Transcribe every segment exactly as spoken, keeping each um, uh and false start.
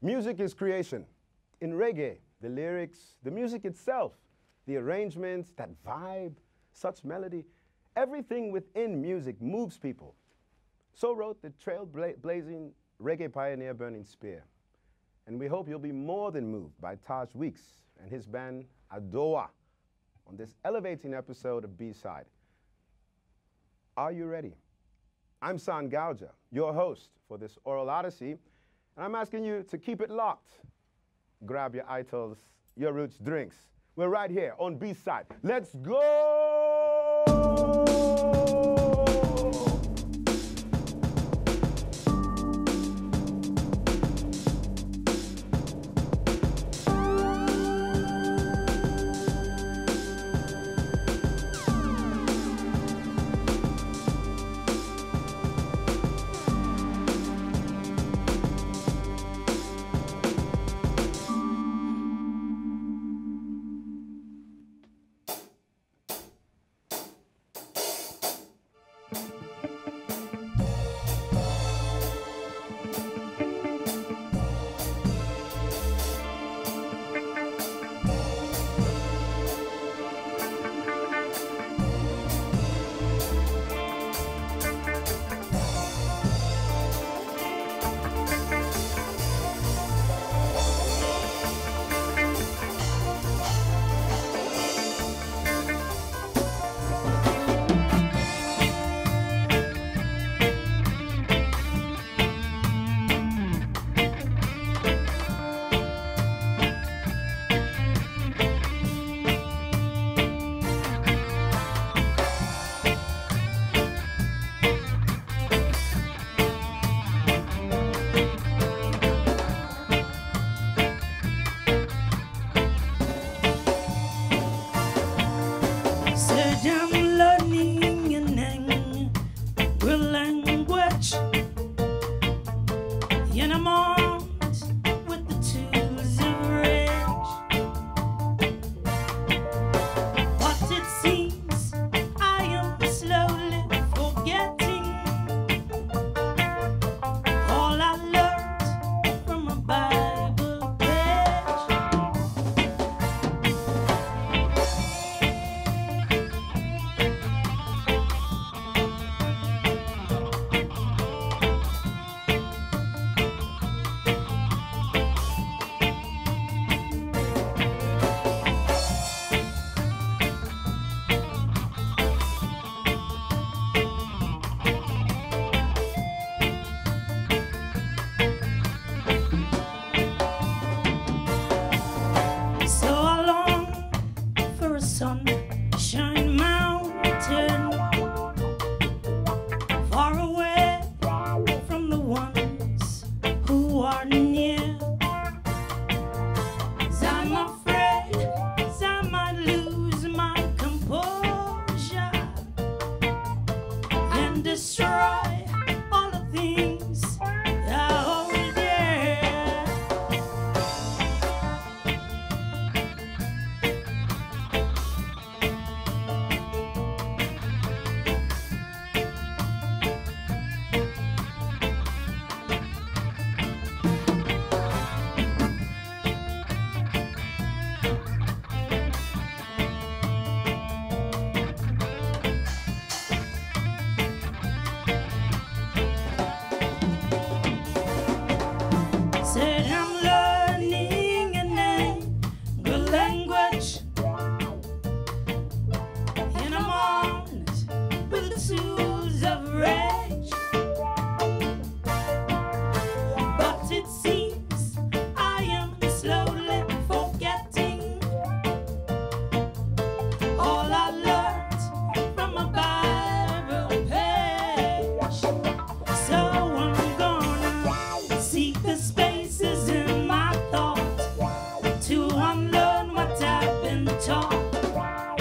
Music is creation. In reggae, the lyrics, the music itself, the arrangements, that vibe, such melody, everything within music moves people. So wrote the trailblazing reggae pioneer Burning Spear. And we hope you'll be more than moved by Taj Weekes and his band Adowa on this elevating episode of B-Side. Are you ready? I'm Sahr Ngaujah, your host for this Oral Odyssey, and I'm asking you to keep it locked. Grab your itals, your Roots drinks. We're right here on B-Side. Let's go!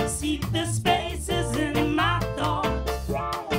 See the spaces in my thoughts.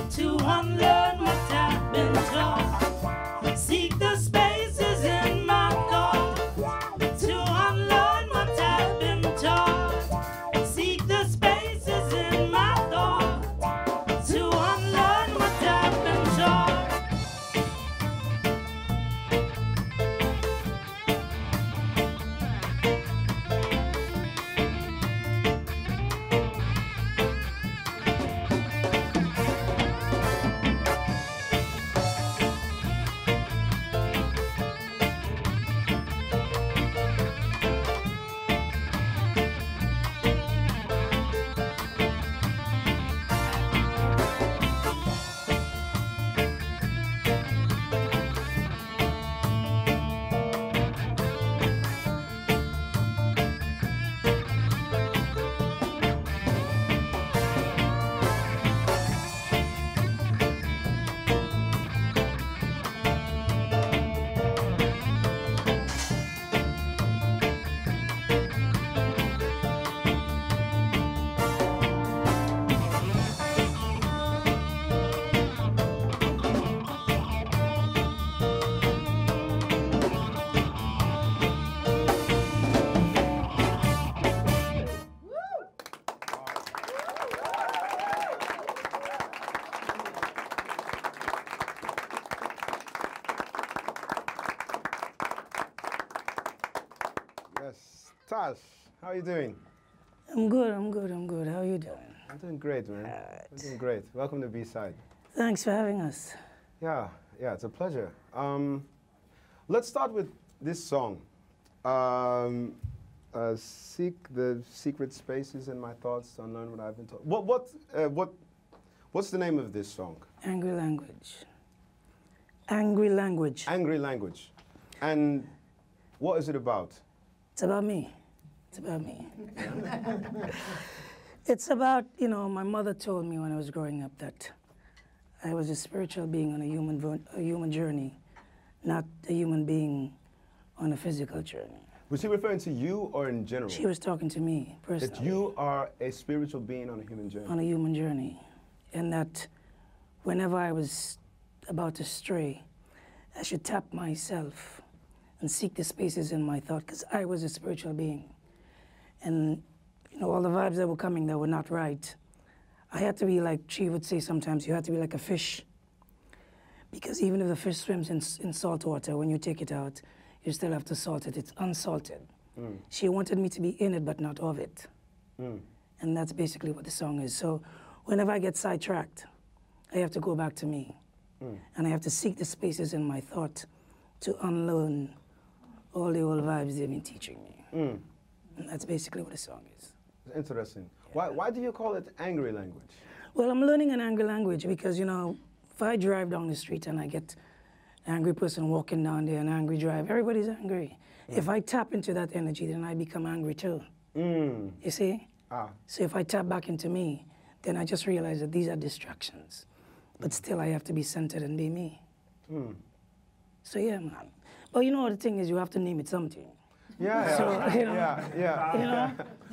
Taj, how are you doing? I'm good, I'm good, I'm good. How are you doing? I'm doing great, man. Right. I'm doing great. Welcome to B-Side. Thanks for having us. Yeah, yeah, it's a pleasure. Um, let's start with this song. Um, uh, seek the secret spaces in my thoughts, unlearn what I've been taught. What, what, uh, what, what's the name of this song? Angry Language. Angry Language. Angry Language. And what is it about? It's about me. It's about me. It's about, you know, my mother told me when I was growing up that I was a spiritual being on a human, a human journey, not a human being on a physical journey. Was she referring to you or in general? She was talking to me personally. That you are a spiritual being on a human journey. On a human journey. And that whenever I was about to stray, I should tap myself and seek the spaces in my thought, because I was a spiritual being. And, you know, all the vibes that were coming that were not right, I had to be like, she would say sometimes, you had to be like a fish. Because even if the fish swims in, in salt water, when you take it out, you still have to salt it. It's unsalted. Mm. She wanted me to be in it, but not of it. Mm. And that's basically what the song is. So whenever I get sidetracked, I have to go back to me. Mm. And I have to seek the spaces in my thought to unlearn all the old vibes they've been teaching me. Mm. And that's basically what the song is. Interesting. Yeah. Why, why do you call it angry language? Well, I'm learning an angry language because, you know, if I drive down the street and I get an angry person walking down there, an angry drive, everybody's angry. Mm. If I tap into that energy, then I become angry too. Mm. You see? Ah. So if I tap back into me, then I just realize that these are distractions. But still, I have to be centered and be me. Mm. So yeah, man. But you know, the thing is, you have to name it something. Yeah, so, yeah, you know, yeah, yeah. You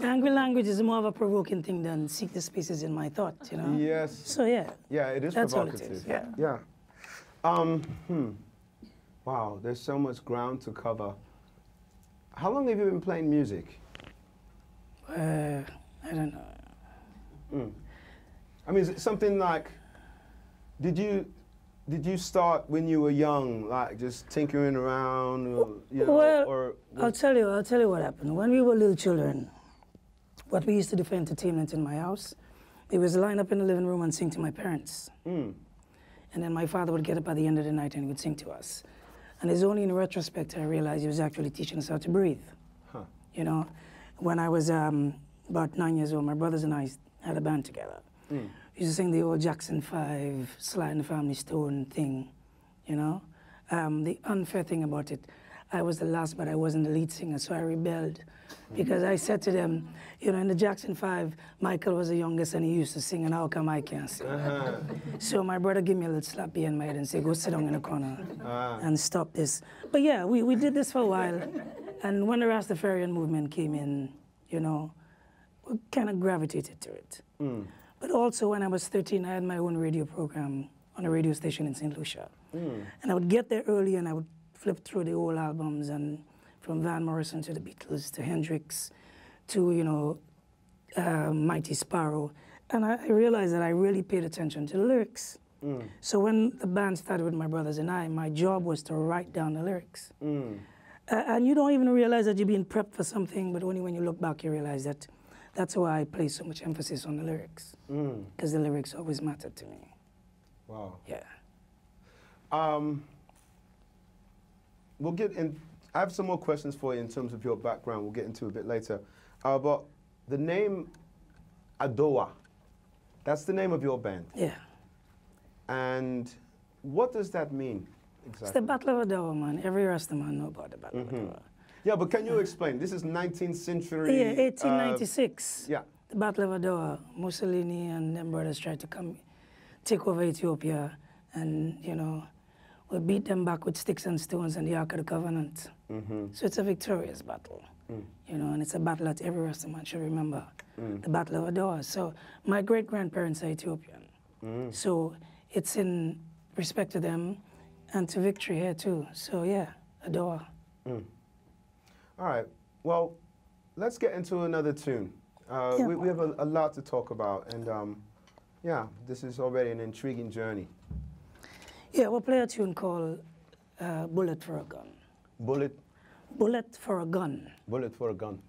know, angry language is more of a provoking thing than seek the spaces in my thought, you know? Yes. So yeah. Yeah, it is that's provocative. All it is, yeah. Yeah. Um, hmm. Wow, there's so much ground to cover. How long have you been playing music? Uh, I don't know. Mm. I mean, is it something like, did you, did you start when you were young, like just tinkering around, or, you know, well, or? I'll tell you, I'll tell you what happened. When we were little children, what we used to do for entertainment in my house, it was line up in the living room and sing to my parents. Mm. And then my father would get up at the end of the night and he would sing to us. And it's only in retrospect I realized he was actually teaching us how to breathe. Huh. You know, when I was um, about nine years old, my brothers and I had a band together. Mm. We used to sing the old Jackson Five, Sly and the Family Stone thing, you know? Um, the unfair thing about it, I was the last, but I wasn't the lead singer, so I rebelled. Mm-hmm. Because I said to them, you know, in the Jackson Five, Michael was the youngest and he used to sing, and how come I can't sing? Uh-huh. So my brother gave me a little slap behind my head and said, go sit down in the corner uh-huh. and stop this. But yeah, we, we did this for a while. And when the Rastafarian movement came in, you know, we kind of gravitated to it. Mm. But also, when I was thirteen, I had my own radio program on a radio station in Saint Lucia. Mm. And I would get there early and I would flip through the old albums, and from Van Morrison to The Beatles to Hendrix to, you know, uh, Mighty Sparrow. And I, I realized that I really paid attention to the lyrics. Mm. So when the band started with my brothers and I, my job was to write down the lyrics. Mm. Uh, and you don't even realize that you're being prepped for something, but only when you look back you realize that that's why I place so much emphasis on the lyrics, because mm. the lyrics always mattered to me. Wow. Yeah. Um, we'll get in, I have some more questions for you in terms of your background, we'll get into a bit later. Uh, but the name Adowa, that's the name of your band. Yeah. And what does that mean exactly? It's the Battle of Adowa, man. Every Rastaman knows about the Battle mm-hmm. of Adowa. Yeah, but can you explain? This is nineteenth century. Yeah, eighteen ninety-six. Uh, yeah. The Battle of Adowa. Mussolini and them brothers tried to come, take over Ethiopia, and, you know, we beat them back with sticks and stones and the Ark of the Covenant. Mm-hmm. So it's a victorious battle, mm. you know, and it's a battle that every Rastaman should remember. Mm. The Battle of Adowa. So my great-grandparents are Ethiopian. Mm. So it's in respect to them and to victory here, too. So, yeah, Adowa. Mm. All right, well, let's get into another tune. Uh, yeah. we, we have a, a lot to talk about, and um, yeah, this is already an intriguing journey. Yeah, we'll play a tune called uh, Bullet for a Gun. Bullet? Bullet for a Gun. Bullet for a Gun.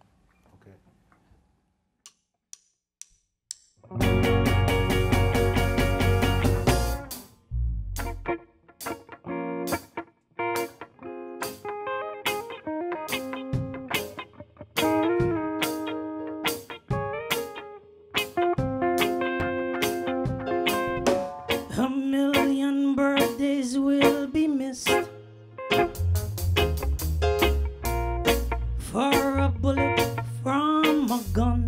A million birthdays will be missed for a bullet from a gun.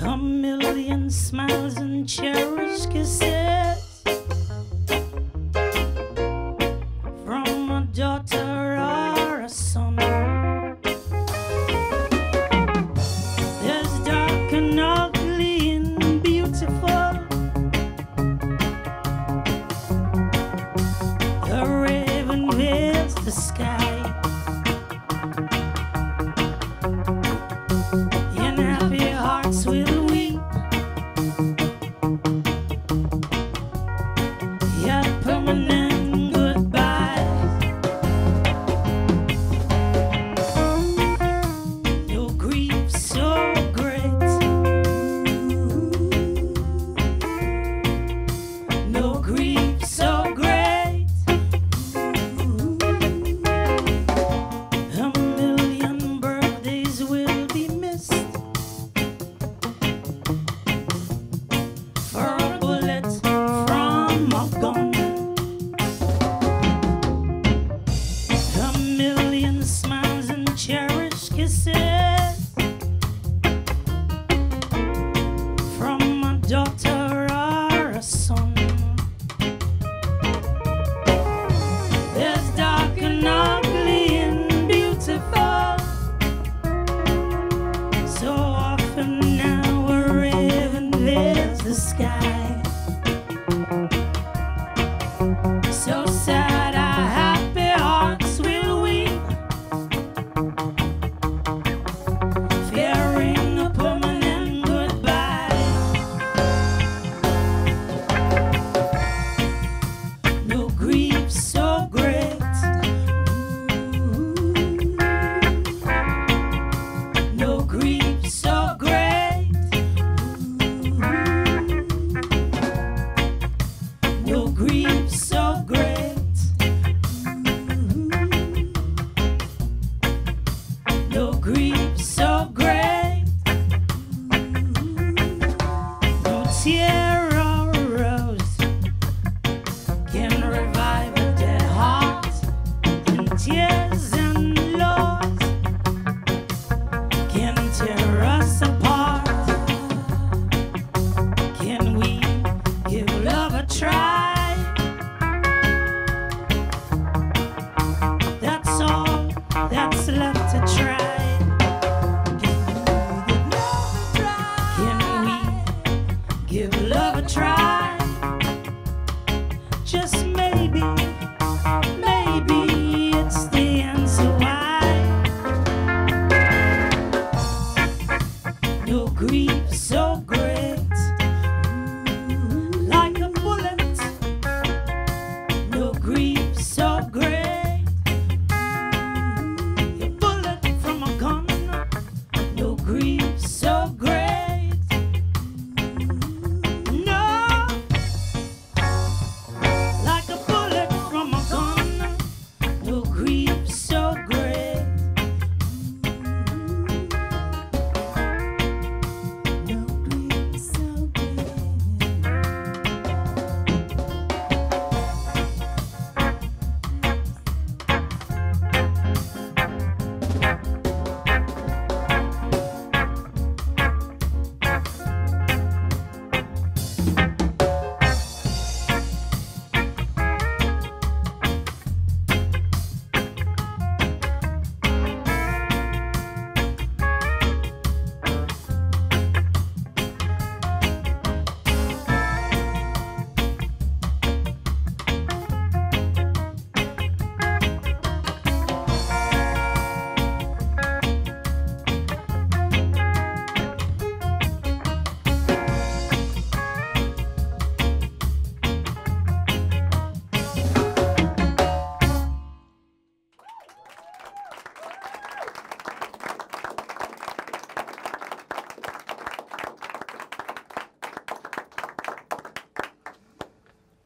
A million smiles and cherished kisses from a daughter or a son.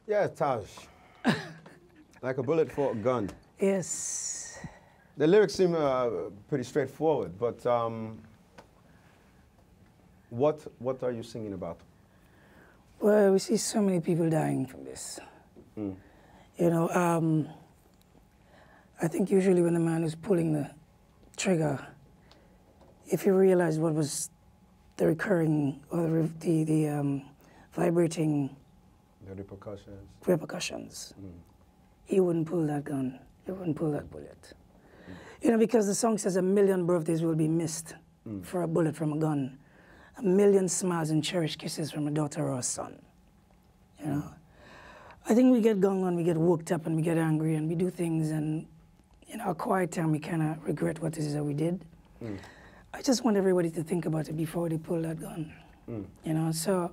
Yeah, Taj. Like a bullet for a gun. Yes. The lyrics seem uh, pretty straightforward, but um, what what are you singing about? Well, we see so many people dying from this. Mm. You know, um, I think usually when the man is pulling the trigger, if you realize what was the recurring or the, the um, vibrating the repercussions, repercussions mm. he wouldn't pull that gun. He wouldn't pull that bullet. Mm. You know, because the song says a million birthdays will be missed mm. for a bullet from a gun. A million smiles and cherished kisses from a daughter or a son. You know, I think we get gone on, we get worked up, and we get angry, and we do things, and in our quiet time, we kind of regret what it is that we did. Mm. I just want everybody to think about it before they pull that gun. Mm. You know, so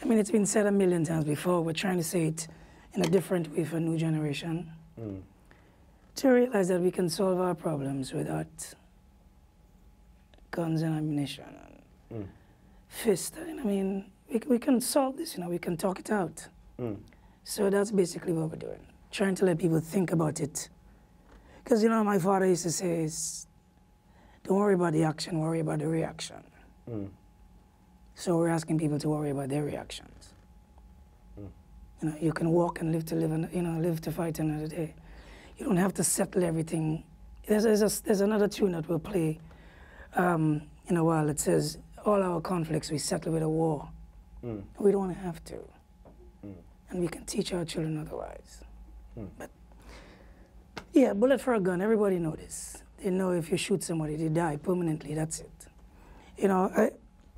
I mean, it's been said a million times before. We're trying to say it in a different way for a new generation mm. to realize that we can solve our problems without guns and ammunition. Mm. Fist. I mean, we, we can solve this, you know, we can talk it out. Mm. So that's basically what we're doing, trying to let people think about it. Because, you know, my father used to say, don't worry about the action, worry about the reaction. Mm. So we're asking people to worry about their reactions. Mm. You know, you can walk and live to live, and, you know, live to fight another day. You don't have to settle everything. There's, there's, a, there's another tune that we'll play um, in a while that says, all our conflicts we settle with a war. Mm. We don't have to. Mm. And we can teach our children otherwise. Mm. But yeah, bullet for a gun, everybody knows this. They know if you shoot somebody, they die permanently, that's it. You know, I,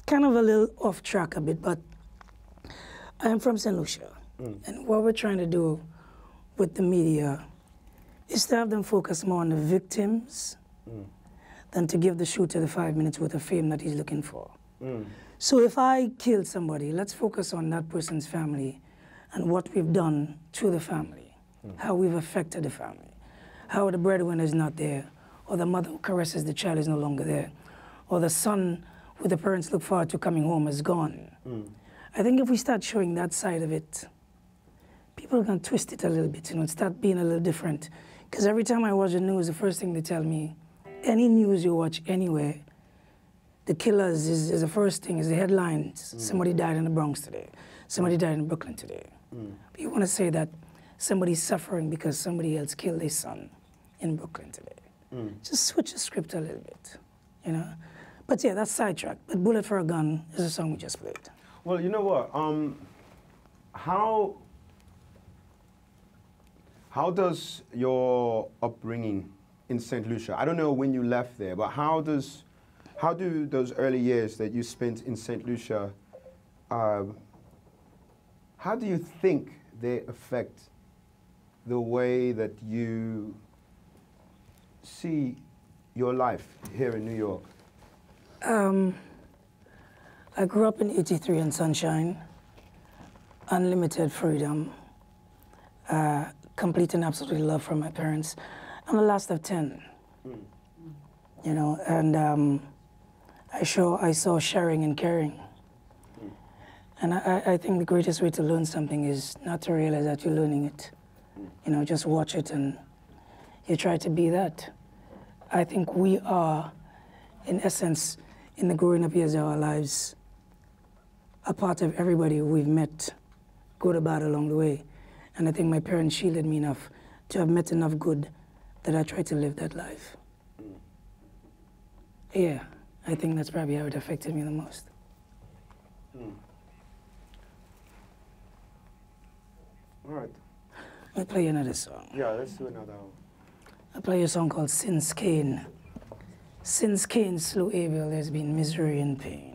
kind of a little off track a bit, but I'm from Saint Lucia. Mm. And what we're trying to do with the media is to have them focus more on the victims mm. than to give the shooter the five minutes worth of fame that he's looking for. Mm. So if I kill somebody, let's focus on that person's family and what we've done to the family, mm. how we've affected the family, how the breadwinner is not there, or the mother who caresses the child is no longer there, or the son who the parents look forward to coming home is gone. Mm. I think if we start showing that side of it, people are going to twist it a little bit, you know, start being a little different. Because every time I watch the news, the first thing they tell me, any news you watch anywhere, the killers is, is the first thing, is the headlines. Mm. Somebody died in the Bronx today. Somebody died in Brooklyn today. Mm. But you want to say that somebody's suffering because somebody else killed their son in Brooklyn today. Mm. Just switch the script a little bit, you know? But yeah, that's sidetracked. But Bullet for a Gun is a song we just played. Well, you know what? Um, how, how does your upbringing in Saint Lucia, I don't know when you left there, but how does, how do those early years that you spent in Saint Lucia, uh, how do you think they affect the way that you see your life here in New York? Um, I grew up in eighty-three in sunshine, unlimited freedom, uh, complete and absolute love from my parents. I'm the last of ten, mm. you know, and um, I, show, I saw sharing and caring. Mm. And I, I think the greatest way to learn something is not to realize that you're learning it. Mm. You know, just watch it and you try to be that. I think we are, in essence, in the growing up years of our lives, a part of everybody we've met, good or bad along the way. And I think my parents shielded me enough to have met enough good that I tried to live that life. Mm. Yeah, I think that's probably how it affected me the most. Mm. All right. I'll play another song. Yeah, let's do another one. I'll play a song called Since Cain. Since Cain slew Abel, there's been misery and pain.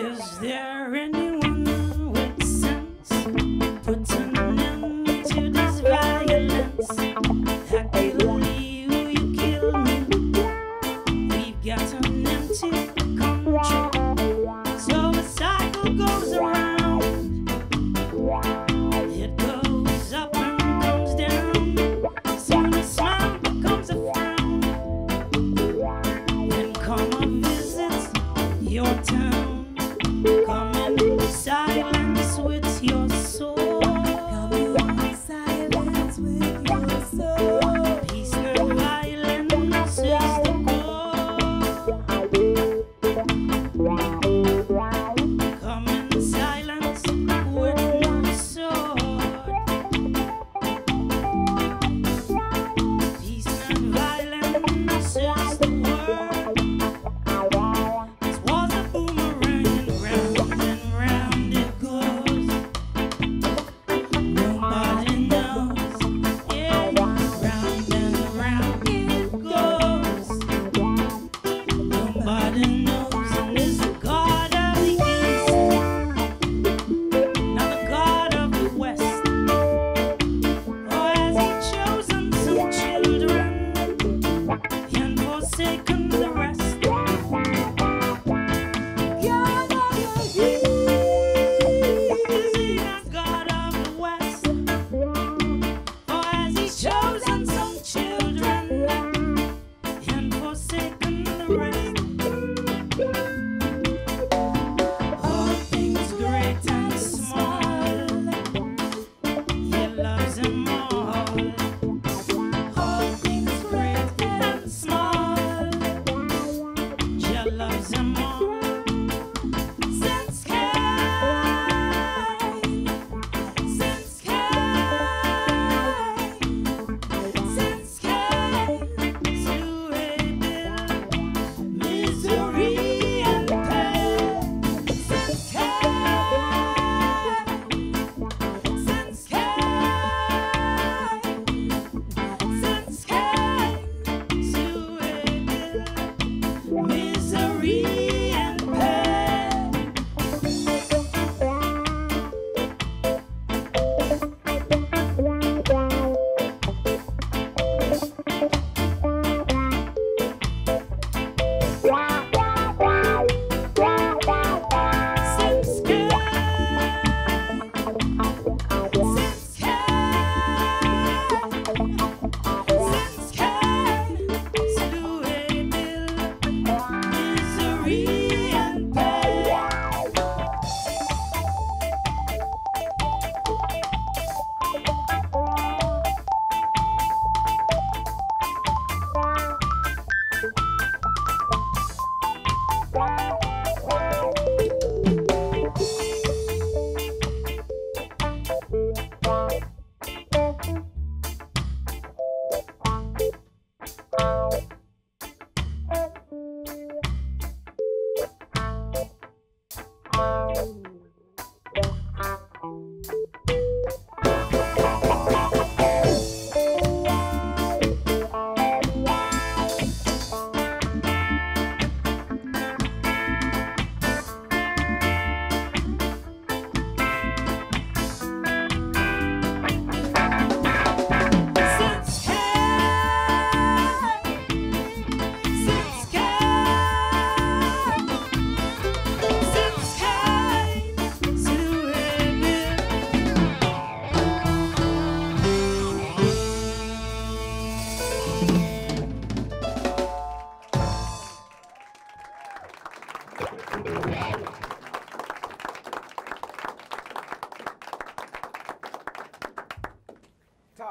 Is there anyone with sense puts an end to this violence? That they leave you kill me. We've got an empty country, so the cycle goes around. It goes up and comes down. Soon a smile becomes a frown. Then come and visit your town. Come and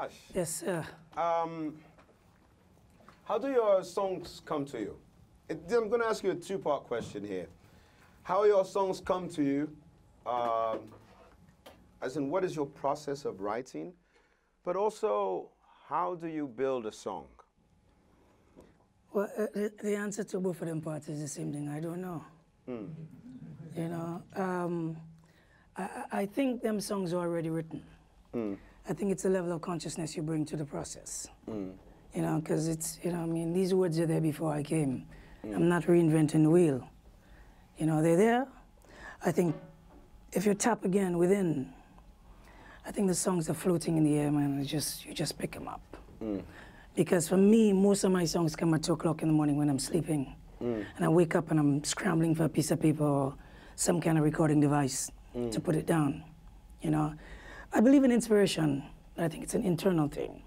Taj. Yes, sir. Um, how do your songs come to you? It, I'm going to ask you a two-part question here. How your songs come to you, um, as in what is your process of writing, but also how do you build a song? Well, uh, the, the answer to both of them parts is the same thing. I don't know. Mm. You know, um, I, I think them songs are already written. Mm. I think it's a level of consciousness you bring to the process. Mm. You know, because it's, you know, I mean, these words are there before I came. Mm. I'm not reinventing the wheel. You know, they're there. I think if you tap again within, I think the songs are floating in the air, man. It's just, you just pick them up. Mm. Because for me, most of my songs come at two o'clock in the morning when I'm sleeping. Mm. And I wake up and I'm scrambling for a piece of paper or some kind of recording device mm. to put it down, you know. I believe in inspiration. I think it's an internal thing.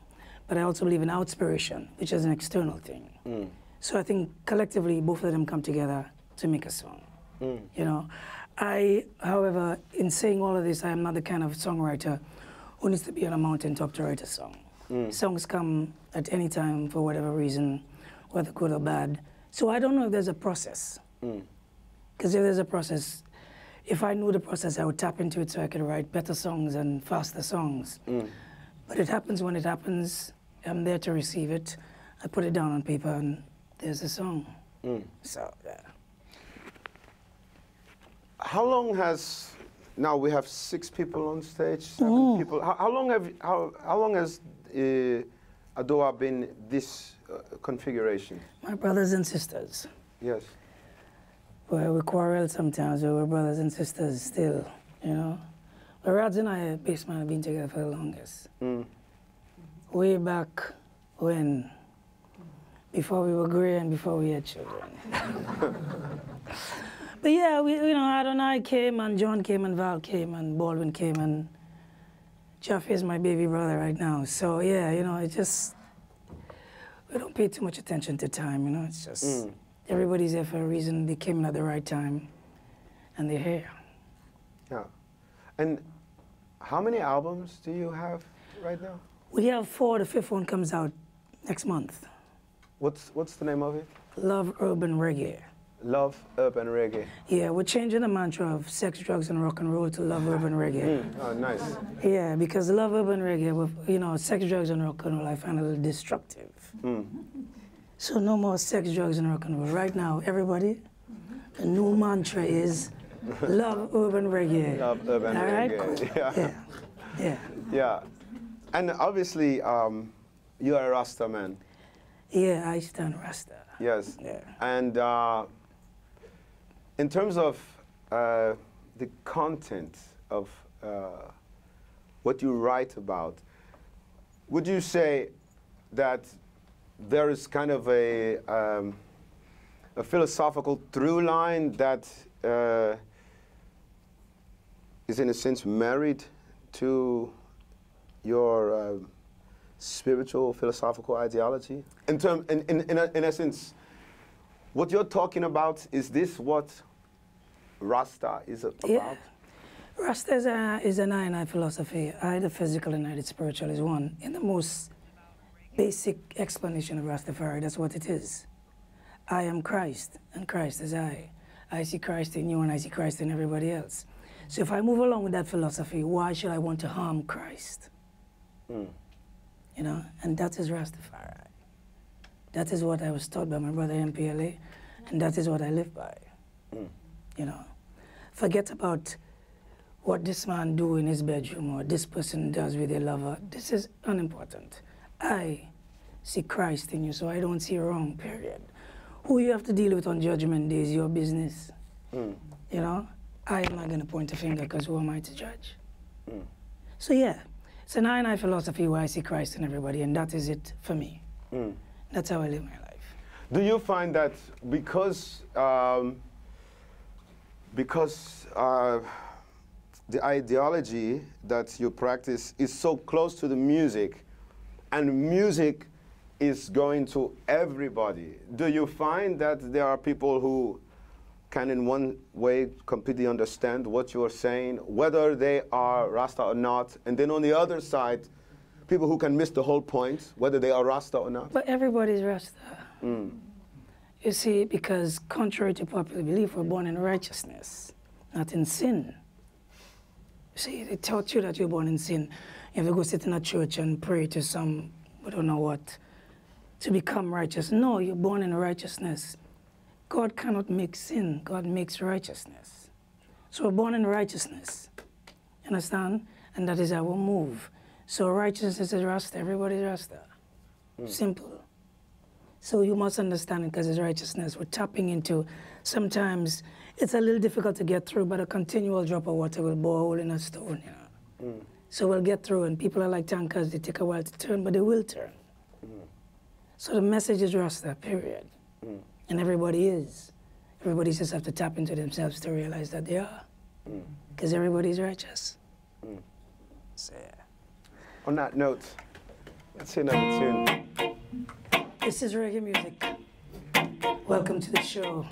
But I also believe in outspiration, which is an external thing. Mm. So I think collectively, both of them come together to make a song, mm. you know. I, however, in saying all of this, I am not the kind of songwriter who needs to be on a mountaintop to write a song. Mm. Songs come at any time for whatever reason, whether good or bad. So I don't know if there's a process. Because mm. if there's a process, if I knew the process, I would tap into it so I could write better songs and faster songs. Mm. But it happens when it happens. I'm there to receive it. I put it down on paper and there's a song. Mm. So, yeah. How long has, now we have six people on stage, seven mm. people. How, how, long have, how, how long has uh, Adowa been this uh, configuration? My brothers and sisters. Yes. Well, we quarrel sometimes, but we're brothers and sisters still, you know. But Raj and I, basement, have been together for the longest. Mm. Way back when, before we were gray and before we had children. But yeah, we, you know, Adonai came and John came and Val came and Baldwin came and Jeff is my baby brother right now. So yeah, you know, it just, we don't pay too much attention to time, you know, it's just, mm. everybody's there for a reason. They came in at the right time, and they're here. Yeah. And how many albums do you have right now? We have four. The fifth one comes out next month. What's What's the name of it? Love, Urban Reggae. Love, Urban Reggae. Yeah, we're changing the mantra of sex, drugs, and rock and roll to Love, Urban Reggae. Mm. Oh, nice. Yeah, because Love, Urban Reggae, with, you know, sex, drugs, and rock and roll, I find a little destructive. Mm. So no more sex, drugs, and rock and roll. Right now, everybody, the new mantra is love urban reggae. Love urban all reggae. Right? Cool. Yeah. yeah, yeah, yeah. And obviously, um, you are a Rasta man. Yeah, I stand Rasta. Yes. Yeah. And uh, in terms of uh, the content of uh, what you write about, would you say that there is kind of a, um, a philosophical through line that uh, is in a sense married to your uh, spiritual philosophical ideology? In, term, in, in, in, in essence, what you're talking about, is this what Rasta is about? Yeah. Rasta is, a, is an I and I philosophy. I, the physical, and I, the spiritual is one. In the most basic explanation of Rastafari, that's what it is. I am Christ, and Christ is I. I see Christ in you, and I see Christ in everybody else. So if I move along with that philosophy, why should I want to harm Christ? Mm. You know, and that is Rastafari. That is what I was taught by my brother M P L A, and that is what I live by. Mm. You know, forget about what this man do in his bedroom, or this person does with their lover. This is unimportant. I see Christ in you, so I don't see wrong, period. Who you have to deal with on Judgment Day is your business. Mm. You know? I am not going to point a finger, because who am I to judge? Mm. So yeah, it's an I and I philosophy where I see Christ in everybody, and that is it for me. Mm. That's how I live my life. Do you find that because, um, because uh, the ideology that you practice is so close to the music, and music is going to everybody, do you find that there are people who can in one way completely understand what you are saying, whether they are Rasta or not, and then on the other side, people who can miss the whole point, whether they are Rasta or not? But everybody's Rasta. Mm. You see, because contrary to popular belief, we're born in righteousness, not in sin. See, they taught you that you're born in sin. You have to go sit in a church and pray to some, I don't know what, to become righteous. No, you're born in righteousness. God cannot make sin. God makes righteousness. So we're born in righteousness. You understand? And that is our move. So righteousness is Rasta. Everybody's Rasta. Mm. Simple. So you must understand it because it's righteousness. We're tapping into, sometimes it's a little difficult to get through, but a continual drop of water will bore a hole in a stone, you know. Mm. So we'll get through, and people are like tankers, they take a while to turn, but they will turn. Mm. So the message is Rasta, period. Mm. And everybody is. Everybody just have to tap into themselves to realize that they are. Because mm. everybody's righteous. Mm. So, yeah. On that note, let's hear another tune. This is reggae music. Welcome to the show.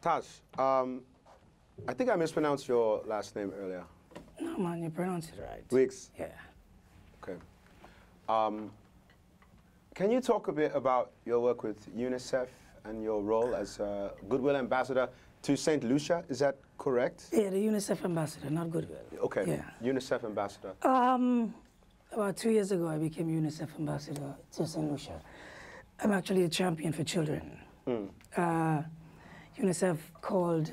Taj, um, I think I mispronounced your last name earlier. No, man, you pronounced it right. Weekes? Yeah. Okay. Um, can you talk a bit about your work with UNICEF and your role as a Goodwill Ambassador to Saint Lucia? Is that correct? Yeah, the UNICEF Ambassador, not Goodwill. Okay, yeah. UNICEF Ambassador. Um, about two years ago, I became UNICEF Ambassador to Saint Lucia. I'm actually a champion for children. Mm. Uh, UNICEF called,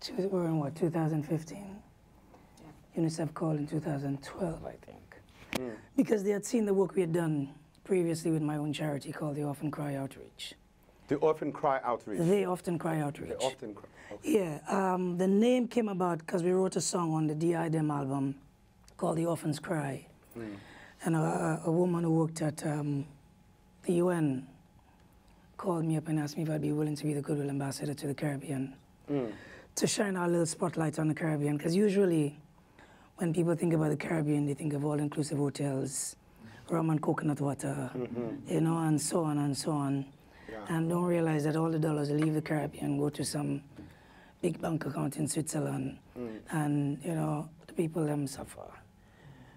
to, we're in what, two thousand fifteen? Yeah. UNICEF called in two thousand twelve, I think. Mm. Because they had seen the work we had done previously with my own charity called The Orphan Cry Outreach. The Orphan Cry Outreach? They often cry outreach. They often cry. Okay. Yeah, um, the name came about because we wrote a song on the D I. Dem album called The Orphans Cry. Mm. And a, a woman who worked at um, the U N called me up and asked me if I'd be willing to be the Goodwill Ambassador to the Caribbean, mm. to shine our little spotlight on the Caribbean. Because usually when people think about the Caribbean, they think of all-inclusive hotels, rum and coconut water, mm-hmm. you know, and so on and so on. Yeah. And don't realize that all the dollars leave the Caribbean, go to some big bank account in Switzerland, mm. and, you know, the people them suffer.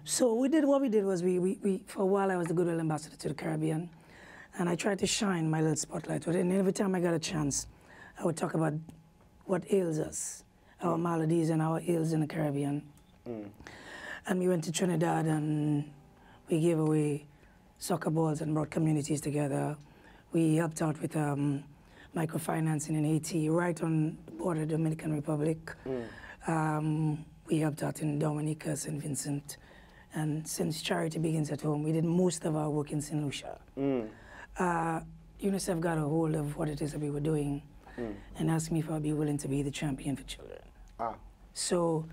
So we did what we did was we, we, we, for a while I was the Goodwill Ambassador to the Caribbean, and I tried to shine my little spotlight with it. And every time I got a chance, I would talk about what ails us, our maladies and our ills in the Caribbean. Mm. And we went to Trinidad and we gave away soccer balls and brought communities together. We helped out with um, microfinancing in Haiti, right on the border of the Dominican Republic. Mm. Um, we helped out in Dominica, Saint Vincent. And since charity begins at home, we did most of our work in Saint Lucia. Mm. Uh, UNICEF got a hold of what it is that we were doing mm. and asked me if I'd be willing to be the champion for children. Ah. So,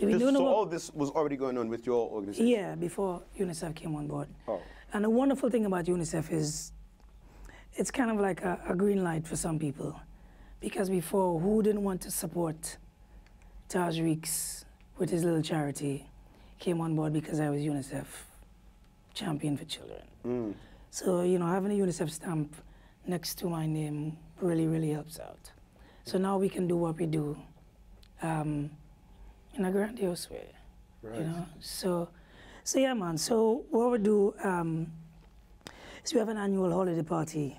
if this, so all this was already going on with your organization? Yeah, before UNICEF came on board. Oh. And the wonderful thing about UNICEF is it's kind of like a, a green light for some people. Because before, who didn't want to support Taj Weekes with his little charity came on board because I was UNICEF champion for children. Mm. So, you know, having a UNICEF stamp next to my name really, really helps out. So now we can do what we do um, in a grandiose way, right. you know? So, so yeah, man, so what we do um, is we have an annual holiday party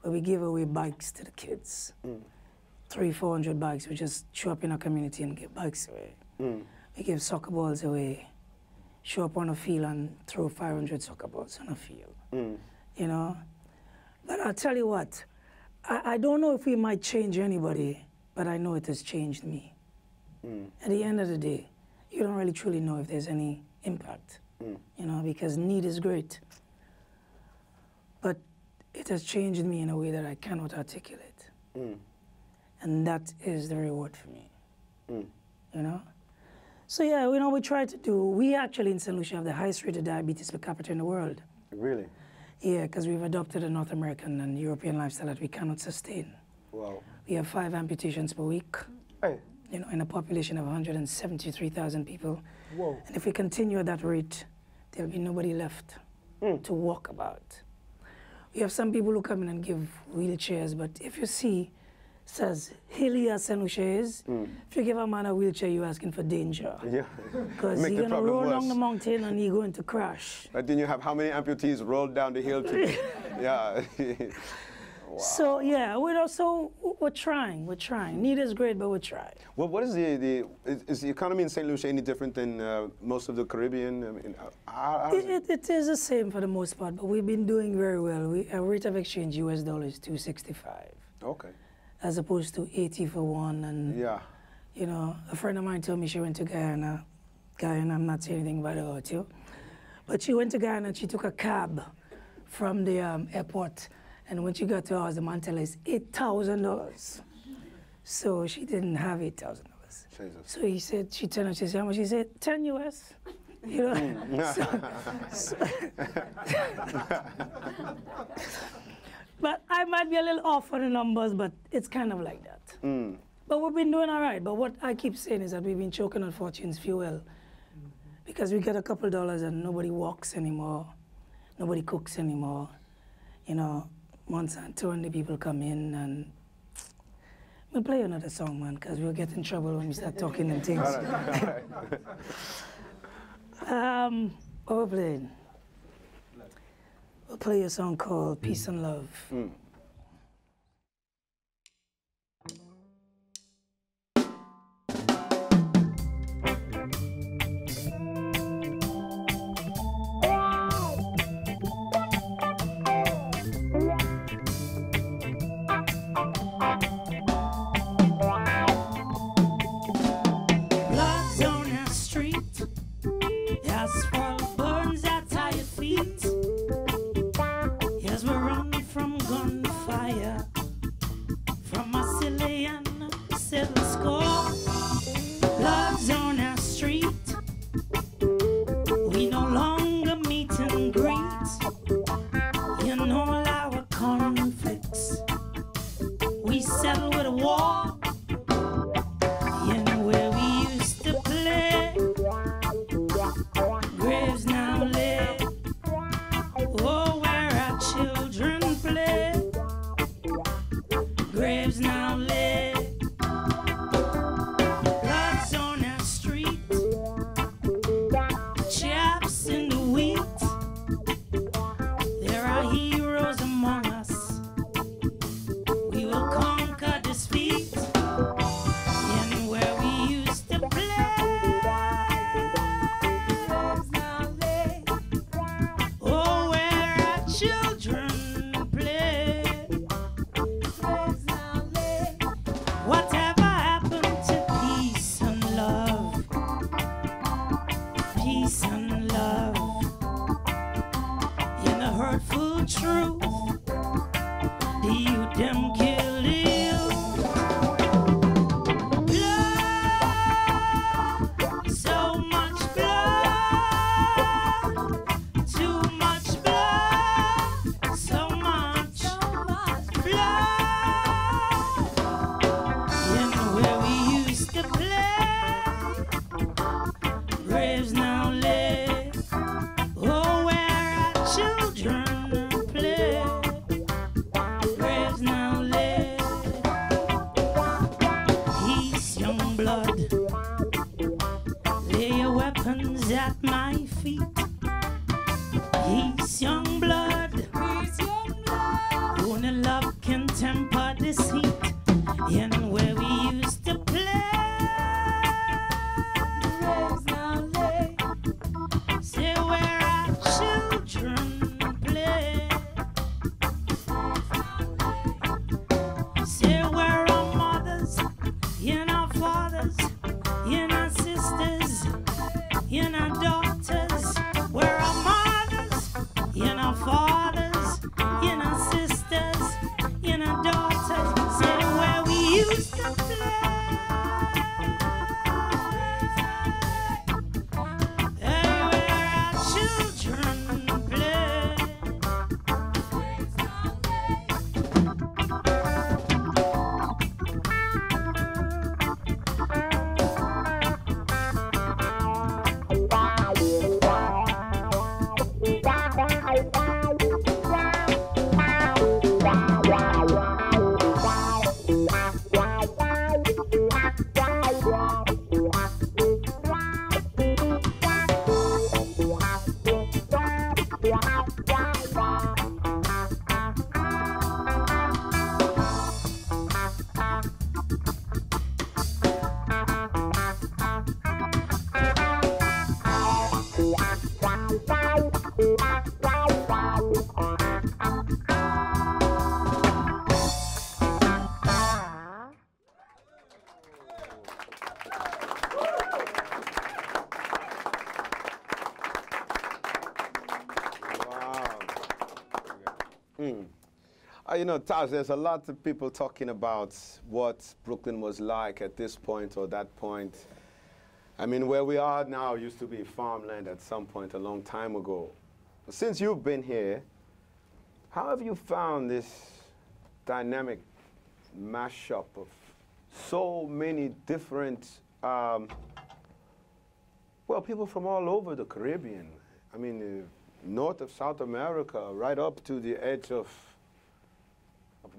where we give away bikes to the kids. Mm. Three, four hundred bikes. We just show up in our community and give bikes away. Mm. We give soccer balls away. Show up on a field and throw five hundred soccer balls on a field, mm. you know? But I'll tell you what, I, I don't know if we might change anybody, but I know it has changed me. Mm. At the end of the day, you don't really truly know if there's any impact, mm. you know, because need is great. But it has changed me in a way that I cannot articulate. Mm. And that is the reward for me, mm. you know? So yeah, you know, we try to do, we actually in Saint Lucia have the highest rate of diabetes per capita in the world. Really? Yeah, because we've adopted a North American and European lifestyle that we cannot sustain. Wow. We have five amputations per week, hey. you know, in a population of one hundred seventy-three thousand people. Whoa. And if we continue at that rate, there'll be nobody left mm. to walk about. We have some people who come in and give wheelchairs, but if you see, says, hilly as Saint Lucia is, mm. if you give a man a wheelchair, you're asking for danger. Yeah. Because he's going to roll worse. down the mountain and he's going to crash. But then you have how many amputees rolled down the hill to Yeah. Wow. So, yeah, we're also, we're trying, we're trying. Need is great, but we're trying. Well, what is the, the is, is the economy in Saint Lucia any different than uh, most of the Caribbean? I mean, how, how it, it, it is the same for the most part, but we've been doing very well. We, our rate of exchange, U S dollars, two sixty-five. Okay. As opposed to eighty for one, and yeah. you know, a friend of mine told me she went to Guyana. Guyana, I'm not saying anything bad about you, but she went to Guyana and she took a cab from the um, airport, and when she got to ours, the man told her it's eight thousand dollars. So she didn't have eight thousand dollars. So he said, she turned and she said, how much? She said, ten U S. You know. so, so But I might be a little off on the numbers, but it's kind of like that. Mm. But we've been doing all right. But what I keep saying is that we've been choking on fortune's fuel mm-hmm. because we get a couple dollars and nobody walks anymore, nobody cooks anymore. You know, Monsanto and the people come in and We'll play another song, man, because we'll get in trouble when we start talking and things. All right, all right. um, what we're playing? We'll play a song called Peace mm. and Love. Mm. You know, Taj, there's a lot of people talking about what Brooklyn was like at this point or that point. I mean, where we are now used to be farmland at some point a long time ago. Since you've been here, how have you found this dynamic mashup of so many different, um, well, people from all over the Caribbean? I mean, uh, north of South America, right up to the edge of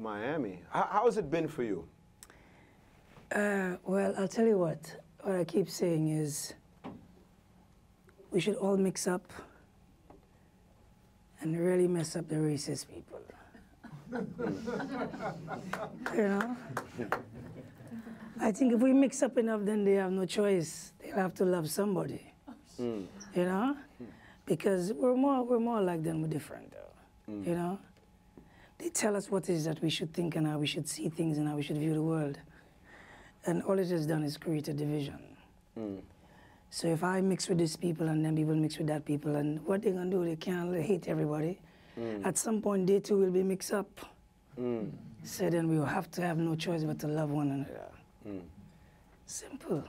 Miami. How, how has it been for you? Uh, well, I'll tell you what. What I keep saying is we should all mix up and really mess up the racist people. You know? I think if we mix up enough, then they have no choice. They'll have to love somebody. Mm. You know? Because we're more, we're more alike than we're different, though. Mm. You know? They tell us what it is that we should think and how we should see things and how we should view the world. And all it has done is create a division. Mm. So if I mix with these people and then people mix with that people, and what they're going to do, they can't hate everybody. Mm. At some point, they too will be mixed up. Mm. So then we will have to have no choice but to love one another. Mm. Simple.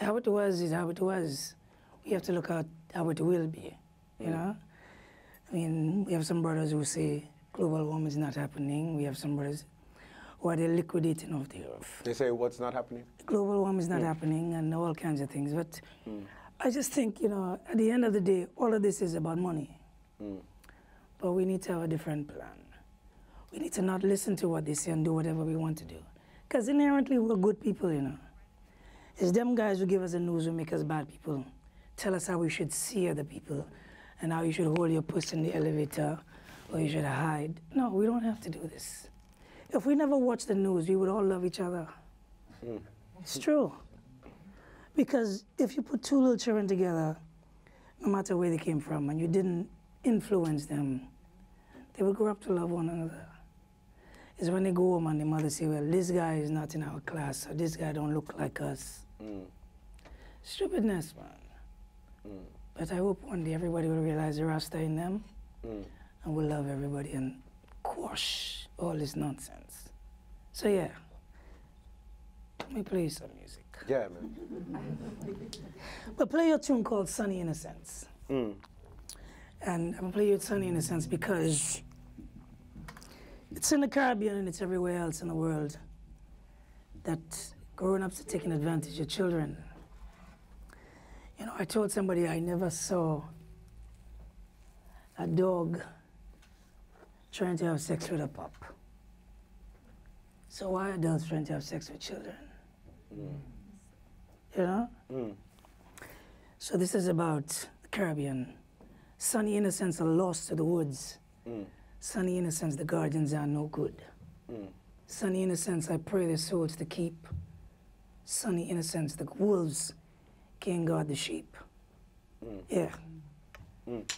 How it was is how it was. We have to look at how it will be, you mm. know? I mean, we have some brothers who say global warming is not happening. We have some brothers who are the liquidating of the earth. They say what's not happening? Global warming is not mm. happening and all kinds of things. But mm. I just think, you know, at the end of the day, all of this is about money. Mm. But we need to have a different plan. We need to not listen to what they say and do whatever we want to do. Because inherently, we're good people, you know. It's them guys who give us the news who make us bad people. Tell us how we should see other people and how you should hold your puss in the elevator or you should hide. No, we don't have to do this. If we never watched the news, we would all love each other. Mm. It's true. Because if you put two little children together, no matter where they came from, and you didn't influence them, they will grow up to love one another. It's when they go home and the mother say, well, this guy is not in our class, or this guy don't look like us. Mm. Stupidness, man. Mm. But I hope one day everybody will realize the Rasta in them, mm. and will love everybody and quash all this nonsense. So yeah, let me play some music. Yeah, man. But play a tune called Sunny Innocence. Mm. And I'm going to play you Sunny Innocence because it's in the Caribbean and it's everywhere else in the world that grown-ups are taking advantage of children. You know, I told somebody I never saw a dog trying to have sex with a pup. So why are adults trying to have sex with children? Mm. You know? Mm. So this is about the Caribbean. Sunny innocents are lost to the woods. Mm. Sunny innocents, the gardens are no good. Mm. Sunny innocents, I pray their souls to keep. Sunny innocents, the wolves can't guard the sheep. Mm. Yeah. Mm.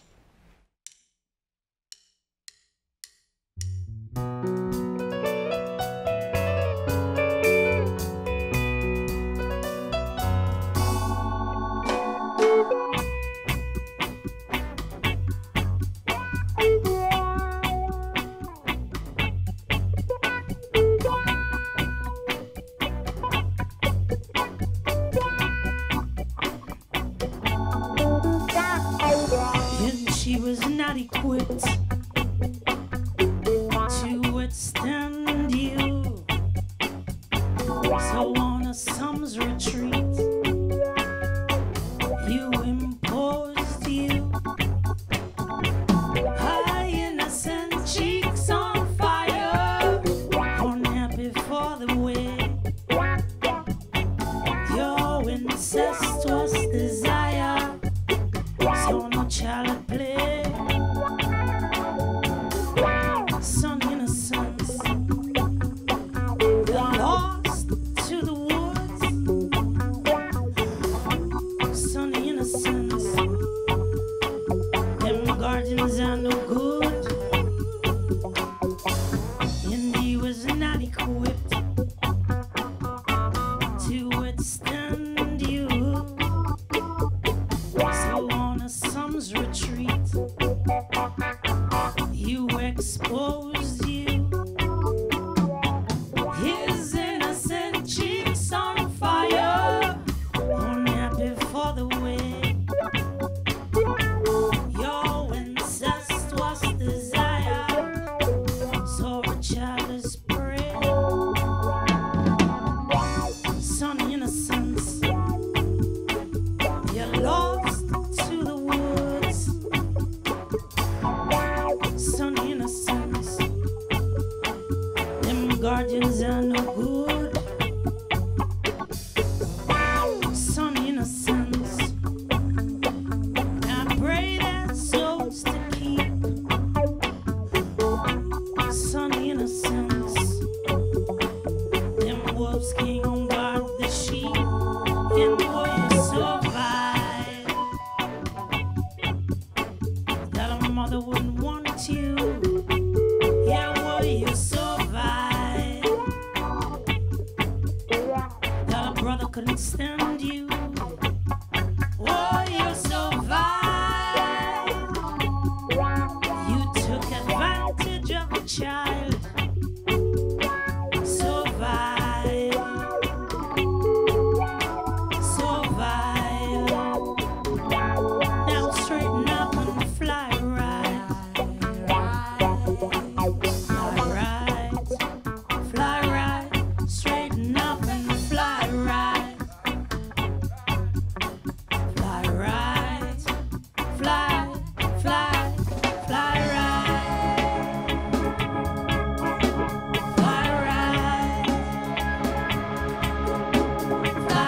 Child is praying. couldn't stand you. Oh, you're so vile. You took advantage of a child. So vile. So vile. Now straighten up and fly right. Fly right. Fly right. Straighten up and fly right. Fly right. Fly, fly, fly right. Fly right. Fly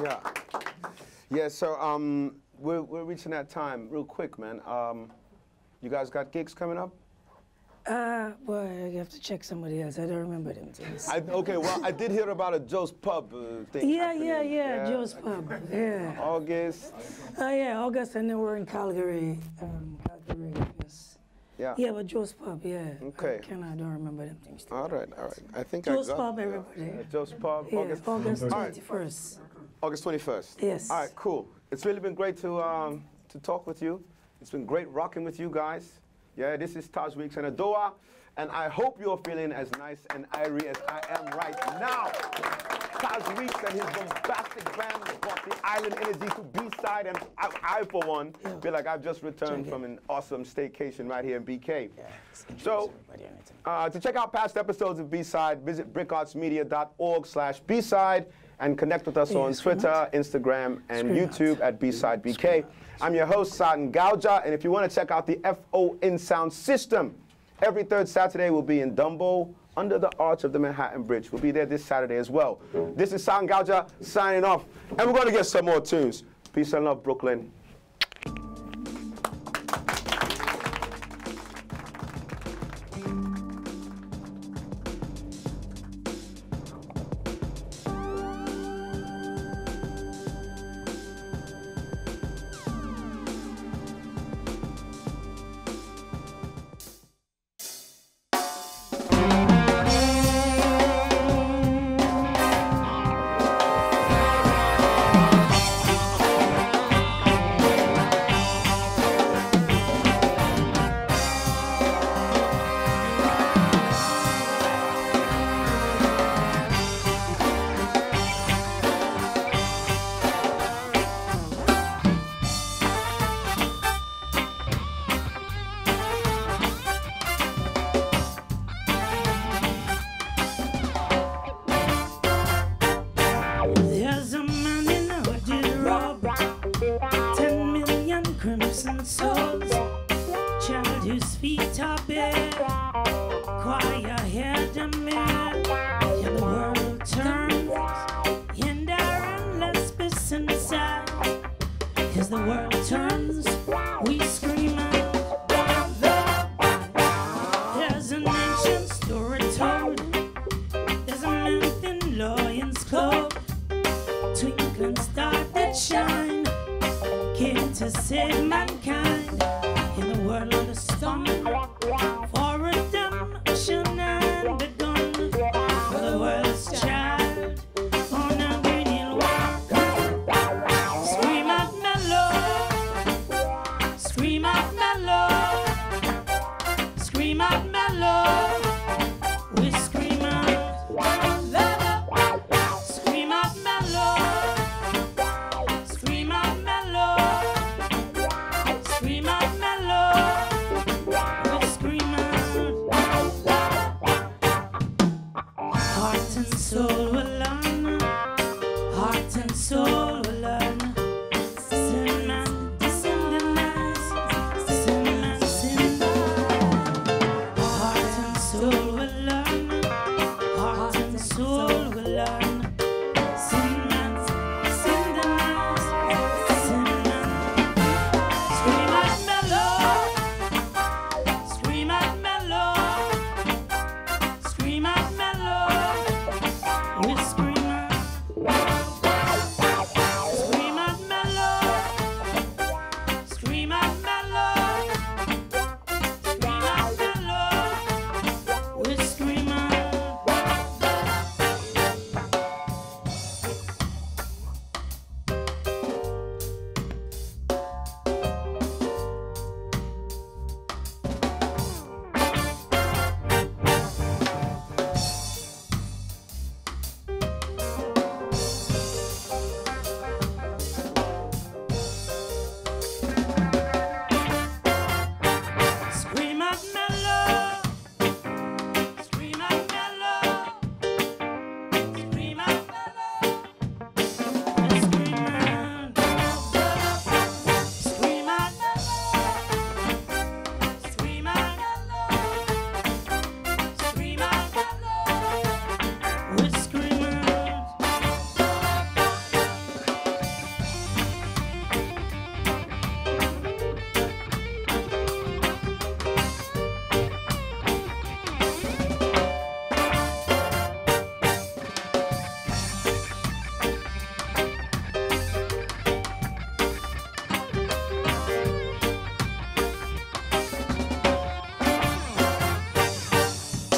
Yeah. Yeah. Yeah, so um, we're, we're reaching that time real quick, man. Um, you guys got gigs coming up? Uh, well, you have to check somebody else. I don't remember them things. I, okay, well, I did hear about a Joe's Pub uh, thing. Yeah, yeah, yeah, yeah, Joe's Pub, yeah. August. Oh, uh, yeah, August, and then we're in Calgary. Um, Calgary, yes. Yeah. Yeah, but Joe's Pub, yeah. Okay. I, can, I don't remember them things. All right, all right. I think Joe's I got Pub, everybody. Yeah. Yeah, Joe's Pub, yeah, August. August twenty-first. August twenty-first. Yes. All right, cool. It's really been great to um, to talk with you. It's been great rocking with you guys. Yeah, this is Taj Weekes and Adowa, and I hope you're feeling as nice and airy as I am right now. Taj Weekes and his bombastic band brought the island energy to B-Side, and I, I for one, yeah. feel like I've just returned from an awesome staycation right here in B K. Yeah, so, uh, to check out past episodes of B-Side, visit brickartsmedia.org slash B-Side, and connect with us yeah, on Twitter, Instagram, and scream YouTube out. At B-Side B K. I'm your host, Sahr Ngaujah, and if you want to check out the F O N Sound System, every third Saturday we'll be in Dumbo, under the arch of the Manhattan Bridge. We'll be there this Saturday as well. This is Sahr Ngaujah signing off, and we're going to get some more tunes. Peace and love, Brooklyn. as the world turns, we scream out, "Brother!" There's an ancient story told. There's a month in Lion's Cove. Twinkling star that shine came to save mankind in the world of the storm. For a dumb ocean and the gun, for the world's child.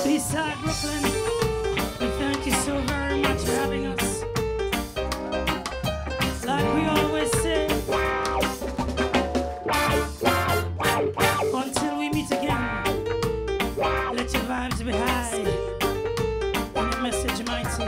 B-Side Brooklyn, we thank you so very much for having us. Like we always say, until we meet again, let your vibes be high and your message mighty.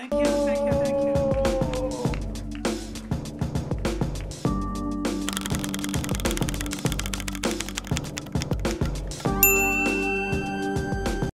Thank you.